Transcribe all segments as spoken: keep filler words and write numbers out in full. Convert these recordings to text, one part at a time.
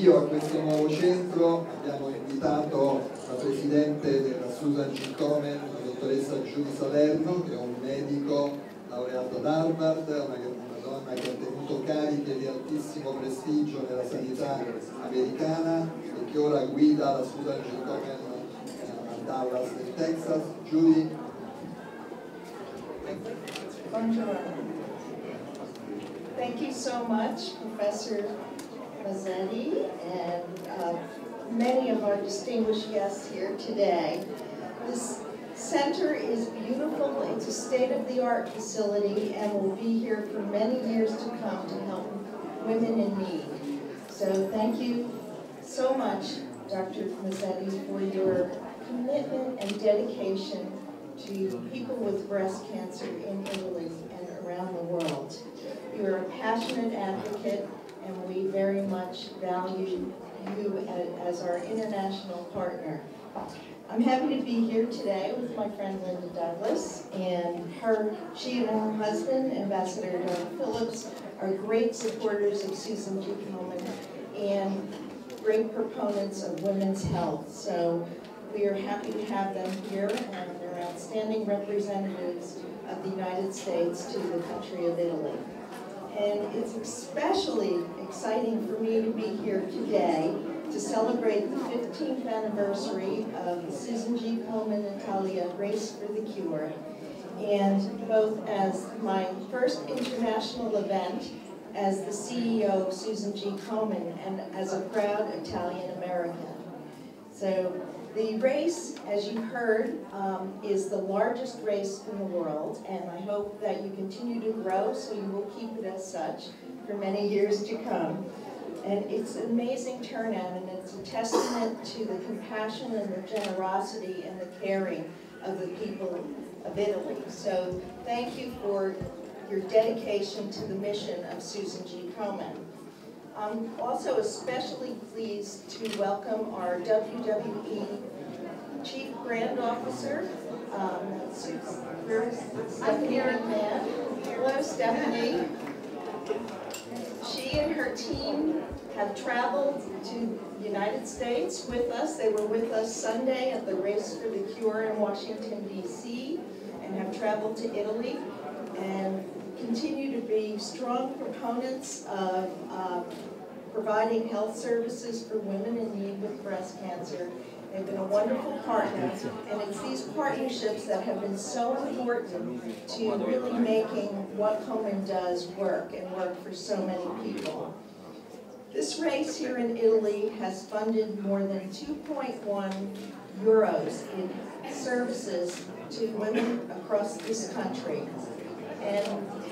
Io a questo nuovo centro abbiamo invitato la presidente della Susan G. Komen, la dottoressa Judy Salerno, che è un medico laureato ad Harvard, una, una donna che ha tenuto cariche di altissimo prestigio nella sanità americana e che ora guida la Susan G. Komen a Dallas, nel Texas. Judy. Buongiorno. Thank you so much, Professor Masetti, and uh, many of our distinguished guests here today. This center is beautiful. It's a state-of-the-art facility and will be here for many years to come to help women in need. So thank you so much, Doctor Masetti, for your commitment and dedication to people with breast cancer in Italy and around the world. You're a passionate advocate, and we very much value you as our international partner. I'm happy to be here today with my friend Linda Douglas, and her, she and her husband, Ambassador John Phillips, are great supporters of Susan G. Komen and great proponents of women's health. So we are happy to have them here, and they're outstanding representatives of the United States to the country of Italy. And it's especially exciting for me to be here today to celebrate the fifteenth anniversary of the Susan G. Komen Italia Race for the Cure. And both as my first international event as the C E O of Susan G. Komen and as a proud Italian-American. So the race, as you heard, um, is the largest race in the world, and I hope that you continue to grow so you will keep it as such for many years to come. And it's an amazing turnout, and it's a testament to the compassion and the generosity and the caring of the people of Italy. So thank you for your dedication to the mission of Susan G. Komen. I'm also especially pleased to welcome our W W E Chief Brand Officer, um, Stephanie. Hello, Stephanie. She and her team have traveled to the United States with us. They were with us Sunday at the Race for the Cure in Washington, D C, and have traveled to Italy and continue to be strong proponents of uh, providing health services for women in need with breast cancer. They've been a wonderful partner, and it's these partnerships that have been so important to really making what Komen does work and work for so many people. This race here in Italy has funded more than two point one euros in services to women across this country, and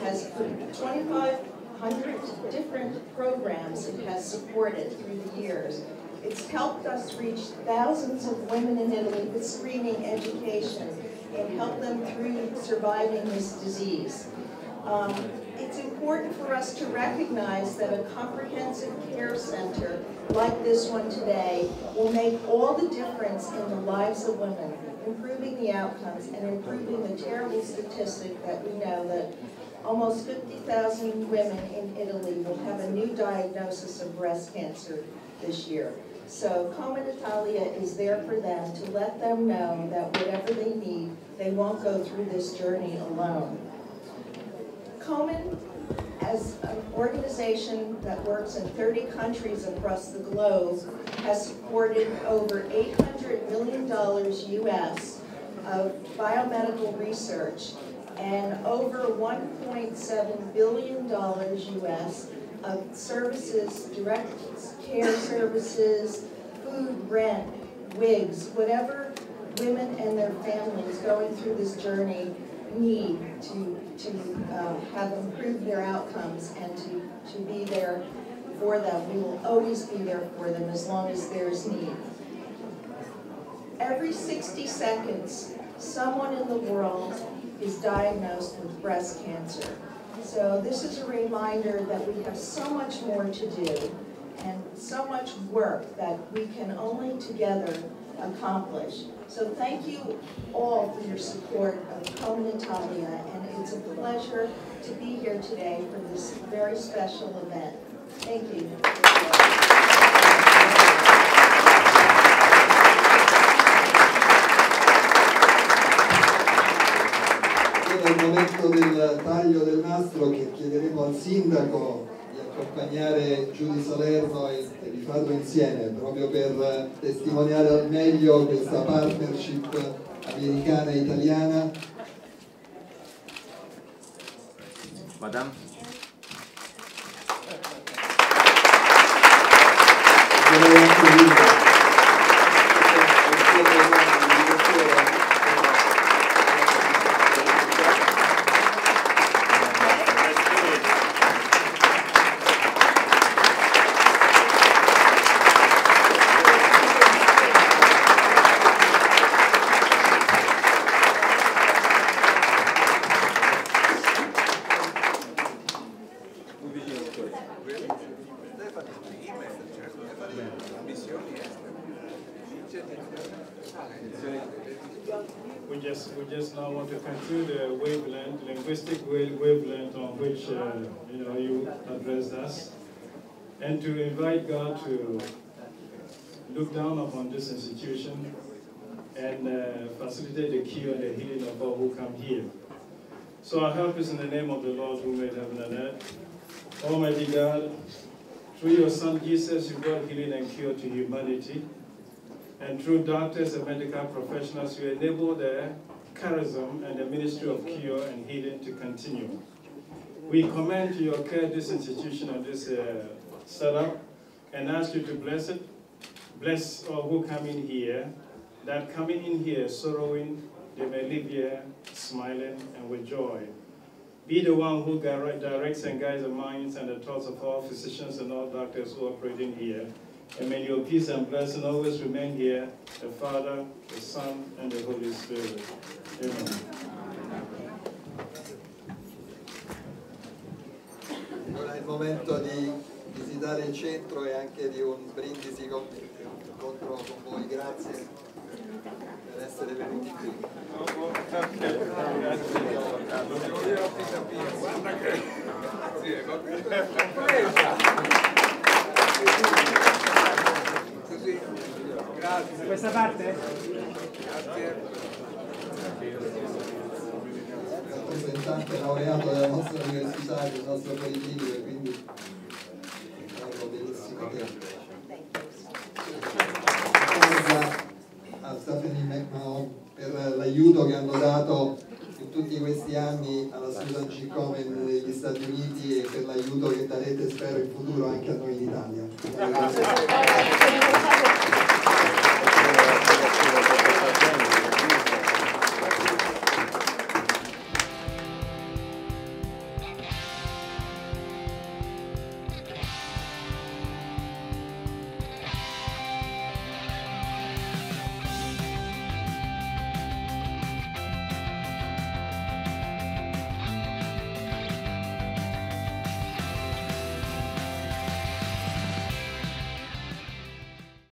has twenty-five hundred different programs it has supported through the years. It's helped us reach thousands of women in Italy with screening, education, and help them through surviving this disease. Um, it's important for us to recognize that a comprehensive care center like this one today will make all the difference in the lives of women, improving the outcomes and improving the terrible statistic that we know that almost fifty thousand women in Italy will have a new diagnosis of breast cancer this year. So Komen Italia is there for them to let them know that whatever they need, they won't go through this journey alone. Komen, as an organization that works in thirty countries across the globe, has supported over eight hundred million dollars U S of biomedical research and over one point seven billion dollars U S of services, direct care services, food, rent, wigs, whatever women and their families going through this journey need to, to uh, have improved their outcomes and to, to be there for them. We will always be there for them as long as there's need. Every sixty seconds, someone in the world is diagnosed with breast cancer. So this is a reminder that we have so much more to do and so much work that we can only together accomplish. So thank you all for your support of Komen Italia, and it's a pleasure to be here today for this very special event. Thank you. abbiamo detto del taglio del nastro che chiederemo al sindaco di accompagnare Judy Salerno e di farlo insieme, proprio per testimoniare al meglio questa partnership americana e italiana. Madame. We just we just now want to conclude the wavelength, linguistic wavelength on which uh, you know you addressed us, and to invite God to look down upon this institution and uh, facilitate the cure and the healing of all who come here. So our help is in the name of the Lord who made heaven and earth. Almighty God, through your Son Jesus, you brought healing and cure to humanity. And through doctors and medical professionals, you enable the charism and the ministry of cure and healing to continue. We commend to your care this institution and this uh, setup and ask you to bless it. Bless all who come in here, that coming in here sorrowing, they may leave here smiling and with joy. Be the one who directs and guides the minds and the thoughts of all physicians and all doctors who operate in here. And may your peace and blessing always remain here, the Father, the Son, and the Holy Spirit. Amen. Ora è il momento di visitare il centro e anche di un brindisi con un incontro con voi. Grazie per essere venuti qui. Guarda che... Grazie. Grazie. Questa parte? Grazie. Rappresentante laureato della nostra università e del nostro politico, e quindi parlo benissimo di a Stephen McMahon per l'aiuto che hanno dato in tutti questi anni alla Susan G. Komen degli Stati Uniti e per l'aiuto che darete, spero, in futuro anche a noi in Italia.